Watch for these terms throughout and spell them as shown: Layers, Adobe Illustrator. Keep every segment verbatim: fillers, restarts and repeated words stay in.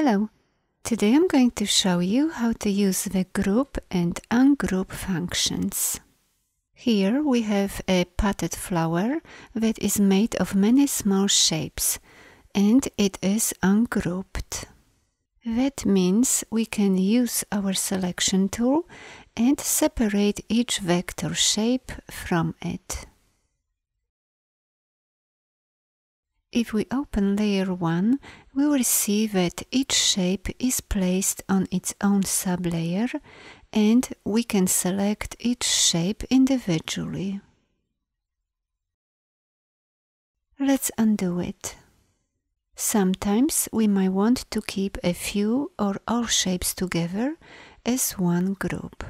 Hello! Today I'm going to show you how to use the group and ungroup functions. Here we have a potted flower that is made of many small shapes and it is ungrouped. That means we can use our selection tool and separate each vector shape from it. If we open layer one, we will see that each shape is placed on its own sublayer and we can select each shape individually. Let's undo it. Sometimes we might want to keep a few or all shapes together as one group.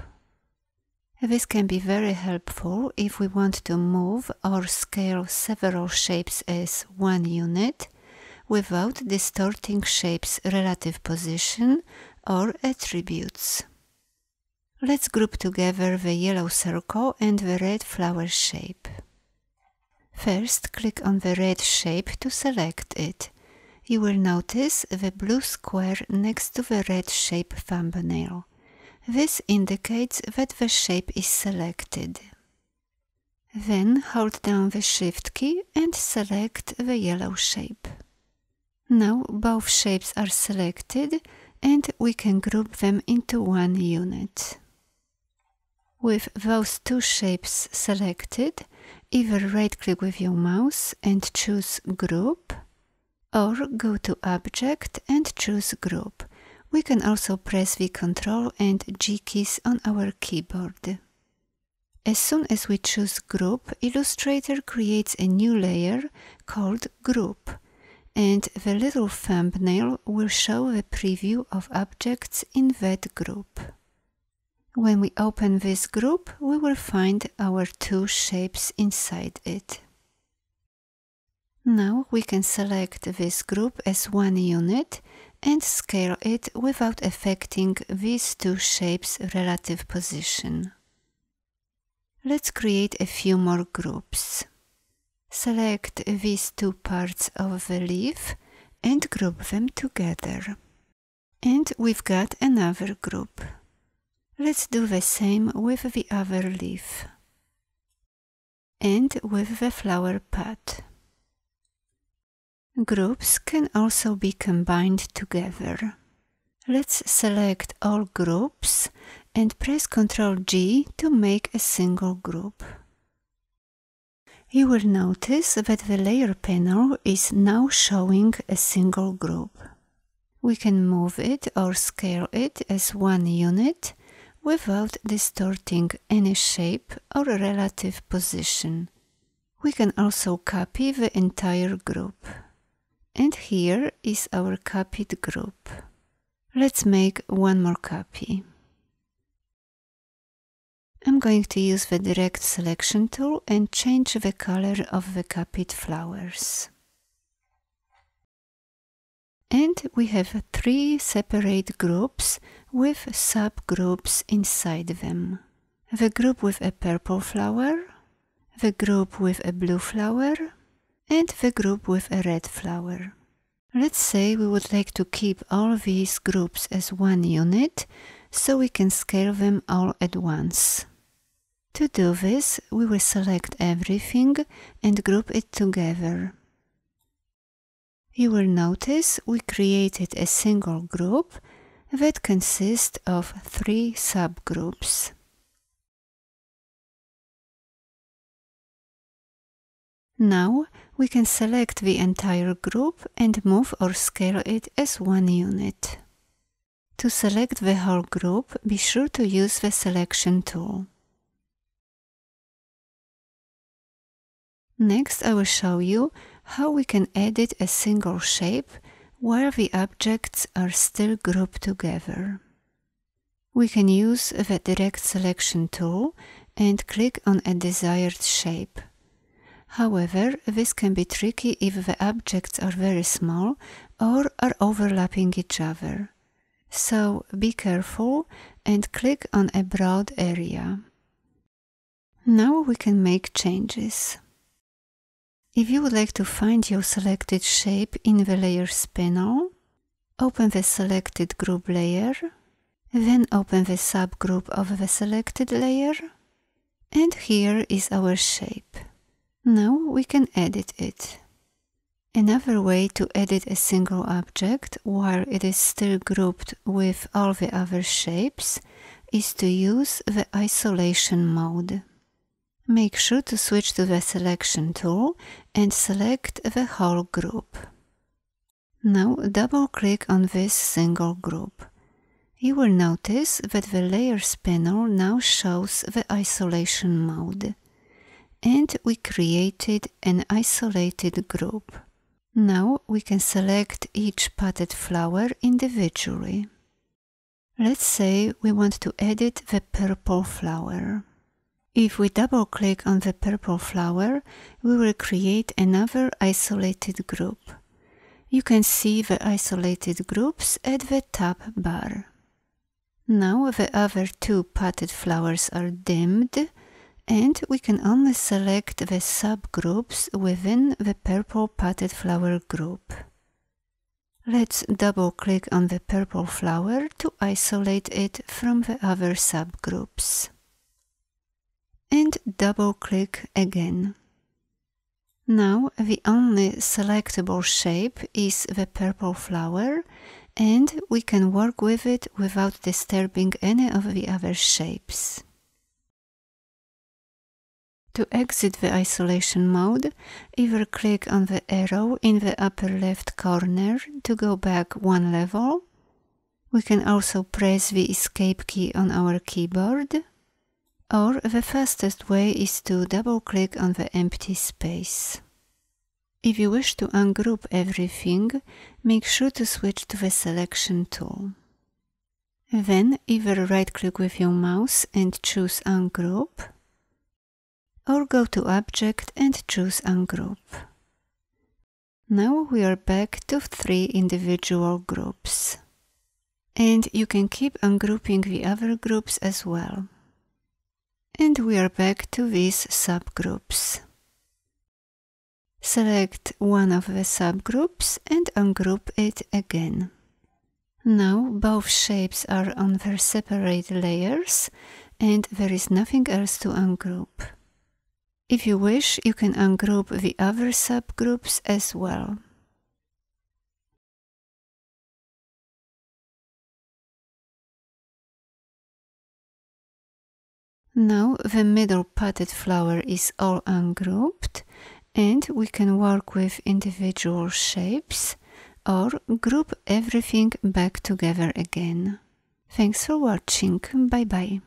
This can be very helpful if we want to move or scale several shapes as one unit without distorting shapes' relative position or attributes. Let's group together the yellow circle and the red flower shape. First, click on the red shape to select it. You will notice the blue square next to the red shape thumbnail. This indicates that the shape is selected. Then hold down the Shift key and select the yellow shape. Now both shapes are selected and we can group them into one unit. With those two shapes selected, either right-click with your mouse and choose Group, or go to Object and choose Group. We can also press the Ctrl and G keys on our keyboard. As soon as we choose Group, Illustrator creates a new layer called Group, and the little thumbnail will show the preview of objects in that group. When we open this group, we will find our two shapes inside it. Now we can select this group as one unit and scale it without affecting these two shapes' relative position. Let's create a few more groups. Select these two parts of the leaf and group them together. And we've got another group. Let's do the same with the other leaf and with the flower pot. Groups can also be combined together. Let's select all groups and press Control G to make a single group. You will notice that the layer panel is now showing a single group. We can move it or scale it as one unit without distorting any shape or relative position. We can also copy the entire group. And here is our copied group. Let's make one more copy. I'm going to use the Direct Selection tool and change the color of the copied flowers. And we have three separate groups with subgroups inside them. The group with a purple flower, the group with a blue flower, and the group with a red flower. Let's say we would like to keep all these groups as one unit, so we can scale them all at once. To do this, we will select everything and group it together. You will notice we created a single group that consists of three subgroups. Now we can select the entire group and move or scale it as one unit. To select the whole group, be sure to use the Selection tool. Next, I will show you how we can edit a single shape where the objects are still grouped together. We can use the Direct Selection tool and click on a desired shape. However, this can be tricky if the objects are very small or are overlapping each other. So be careful and click on a broad area. Now we can make changes. If you would like to find your selected shape in the Layers panel, Open the selected group layer, then open the subgroup of the selected layer, and here is our shape. Now we can edit it. Another way to edit a single object while it is still grouped with all the other shapes is to use the isolation mode. Make sure to switch to the selection tool and select the whole group. Now double-click on this single group. You will notice that the Layers panel now shows the isolation mode. And we created an isolated group. Now we can select each potted flower individually. Let's say we want to edit the purple flower. If we double-click on the purple flower, we will create another isolated group. You can see the isolated groups at the top bar. Now the other two potted flowers are dimmed, and we can only select the subgroups within the purple potted flower group. Let's double-click on the purple flower to isolate it from the other subgroups. And double-click again. Now the only selectable shape is the purple flower, and we can work with it without disturbing any of the other shapes. To exit the isolation mode, either click on the arrow in the upper left corner to go back one level. We can also press the escape key on our keyboard, or the fastest way is to double-click on the empty space. If you wish to ungroup everything, make sure to switch to the selection tool. Then either right-click with your mouse and choose Ungroup, or go to Object and choose Ungroup. Now we are back to three individual groups. And you can keep ungrouping the other groups as well. And we are back to these subgroups. Select one of the subgroups and ungroup it again. Now both shapes are on their separate layers and there is nothing else to ungroup. If you wish, you can ungroup the other subgroups as well. Now the middle potted flower is all ungrouped, and we can work with individual shapes or group everything back together again. Thanks for watching. Bye bye.